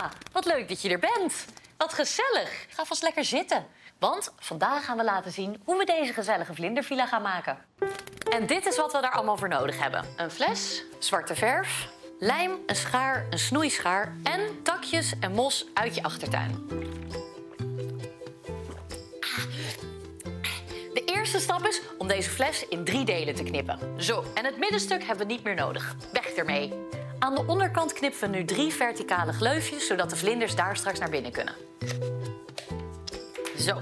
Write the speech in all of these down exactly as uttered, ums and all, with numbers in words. Vera, wat leuk dat je er bent. Wat gezellig. Ga vast lekker zitten. Want vandaag gaan we laten zien hoe we deze gezellige vlindervilla gaan maken. En dit is wat we daar allemaal voor nodig hebben. Een fles, zwarte verf, lijm, een schaar, een snoeischaar en takjes en mos uit je achtertuin. De eerste stap is om deze fles in drie delen te knippen. Zo, en het middenstuk hebben we niet meer nodig. Weg ermee. Aan de onderkant knippen we nu drie verticale gleufjes, zodat de vlinders daar straks naar binnen kunnen. Zo,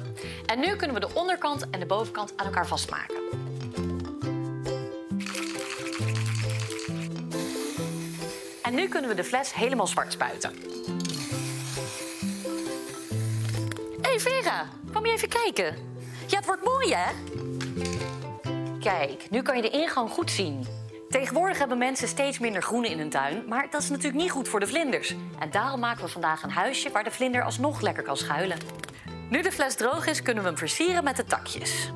en nu kunnen we de onderkant en de bovenkant aan elkaar vastmaken. En nu kunnen we de fles helemaal zwart spuiten. Hé hey Vera, kom je even kijken? Ja, het wordt mooi hè? Kijk, nu kan je de ingang goed zien. Tegenwoordig hebben mensen steeds minder groene in hun tuin, maar dat is natuurlijk niet goed voor de vlinders. En daarom maken we vandaag een huisje waar de vlinder alsnog lekker kan schuilen. Nu de fles droog is, kunnen we hem versieren met de takjes.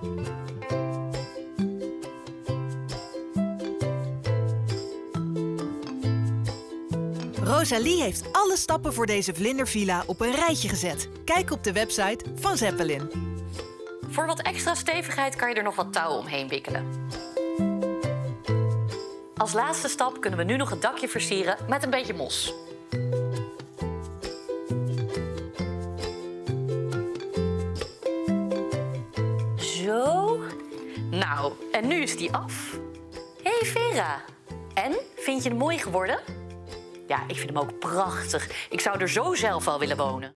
Rosalie heeft alle stappen voor deze vlindervilla op een rijtje gezet. Kijk op de website van Zappelin. Voor wat extra stevigheid kan je er nog wat touw omheen wikkelen. Als laatste stap kunnen we nu nog het dakje versieren met een beetje mos. Zo. Nou, en nu is die af. Hé hey Vera, en? Vind je hem mooi geworden? Ja, ik vind hem ook prachtig. Ik zou er zo zelf wel willen wonen.